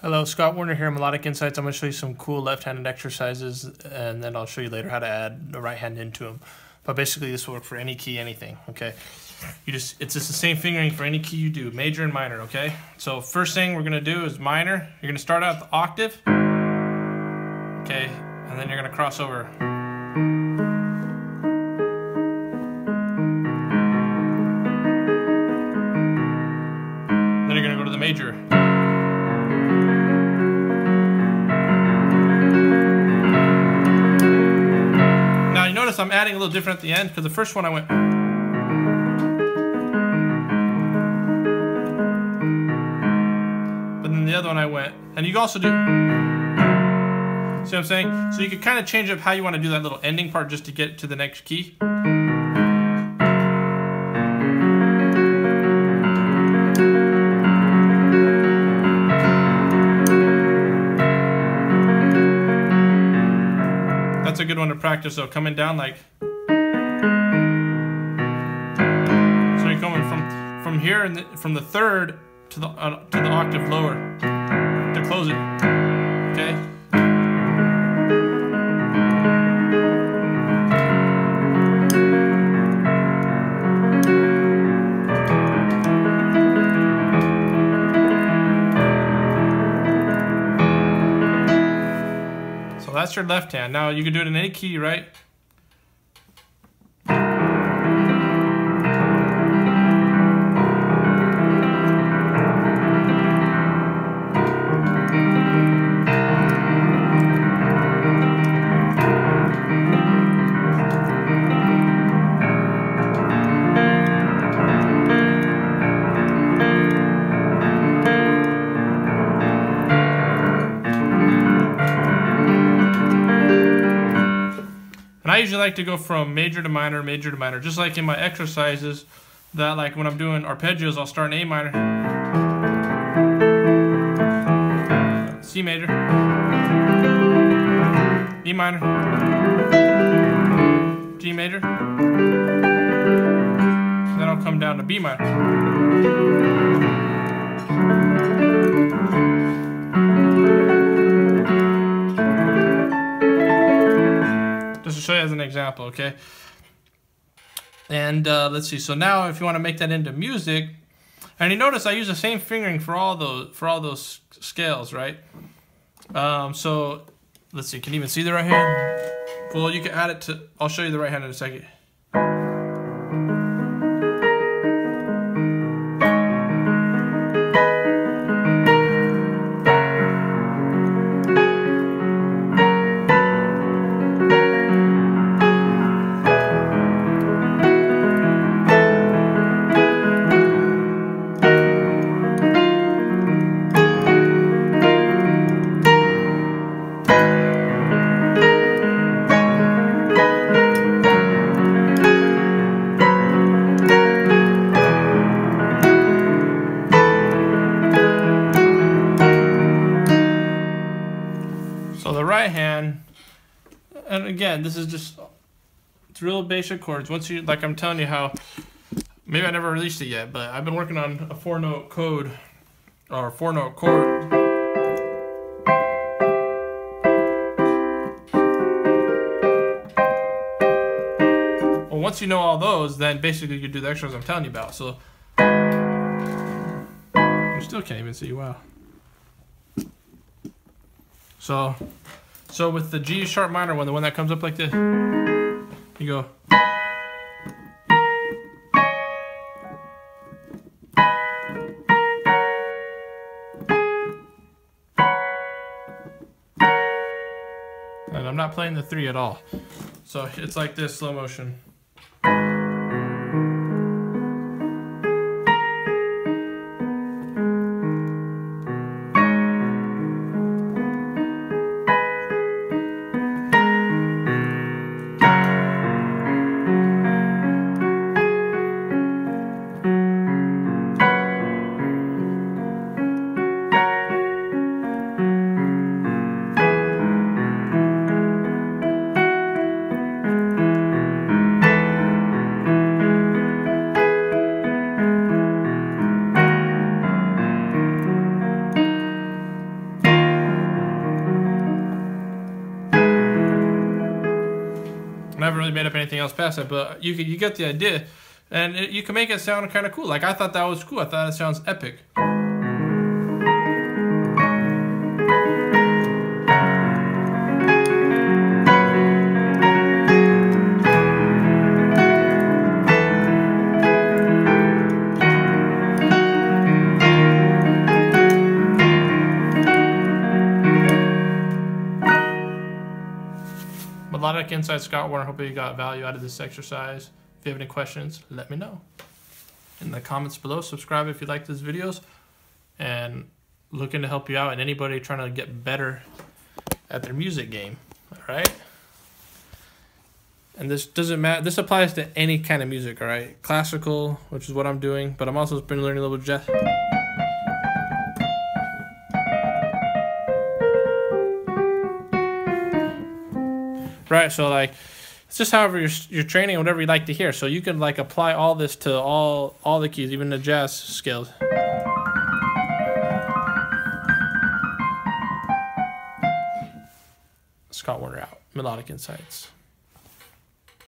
Hello, Scott Warner here at Melodic Insights. I'm going to show you some cool left-handed exercises, and then I'll show you later how to add the right hand into them. But basically, this will work for any key, anything. Okay, it's just the same fingering for any key you do, major and minor. Okay, so first thing we're going to do is minor. You're going to start out the octave, okay, and then you're going to cross over. Then you're going to go to the major. I'm adding a little different at the end because the first one I went. But then the other one I went. And you can also do. See what I'm saying? So you can kind of change up how you want to do that little ending part just to get to the next key. That's a good one to practice though, coming down like. So you're going from here and from the third to the octave lower to close it. Okay. So that's your left hand. Now you can do it in any key, right? I usually like to go from major to minor, just like in my exercises that like when I'm doing arpeggios, I'll start in A minor, C major, E minor, G major, then I'll come down to B minor. Just to show you as an example, okay? And let's see. So now, if you want to make that into music, and you notice I use the same fingering for all those scales, right? So let's see. Can you even see the right hand? Well, you can add it to. I'll show you the right hand in a second. So the right hand, and again, this is just real basic chords. Once you, like I'm telling you how, maybe I never released it yet, but I've been working on a four-note code, or four-note chord. Well, once you know all those, then basically you do the extras I'm telling you about. So, you still can't even see, wow. So with the G sharp minor one, the one that comes up like this, you go. And I'm not playing the three at all. So it's like this, slow motion. haven't really made up anything else past that, but you get the idea. And you can make it sound kind of cool. Like, I thought that was cool. I thought it sounds epic. Melodic Insights, Scott Warner. Hope you got value out of this exercise. If you have any questions, let me know in the comments below. Subscribe if you like these videos, and looking to help you out and anybody trying to get better at their music game. All right. And this doesn't matter. This applies to any kind of music. All right. Classical, which is what I'm doing, but I'm also been learning a little jazz. Right. So like, it's just however you're training, whatever you like to hear. So you can like apply all this to all the keys, even the jazz scales. Scott Warner out. Melodic Insights.